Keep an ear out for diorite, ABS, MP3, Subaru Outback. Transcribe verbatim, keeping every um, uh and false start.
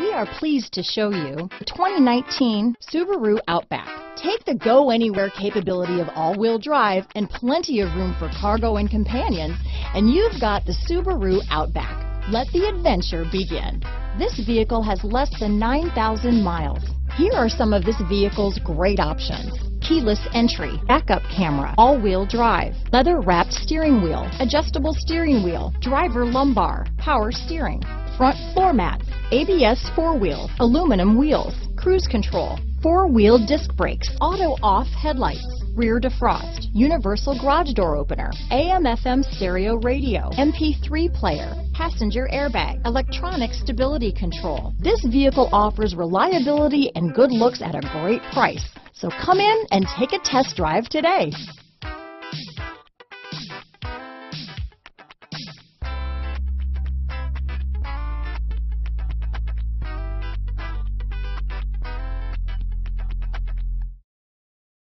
We are pleased to show you the twenty nineteen Subaru Outback. Take the go anywhere capability of all-wheel drive and plenty of room for cargo and companions, and you've got the Subaru Outback. Let the adventure begin. This vehicle has less than nine thousand miles. Here are some of this vehicle's great options: keyless entry, backup camera, all-wheel drive, leather-wrapped steering wheel, adjustable steering wheel, driver lumbar, power steering, front floor mats, A B S four-wheel, aluminum wheels, cruise control, four-wheel disc brakes, auto-off headlights, rear defrost, universal garage door opener, A M F M stereo radio, M P three player, passenger airbag, electronic stability control. This vehicle offers reliability and good looks at a great price. So come in and take a test drive today.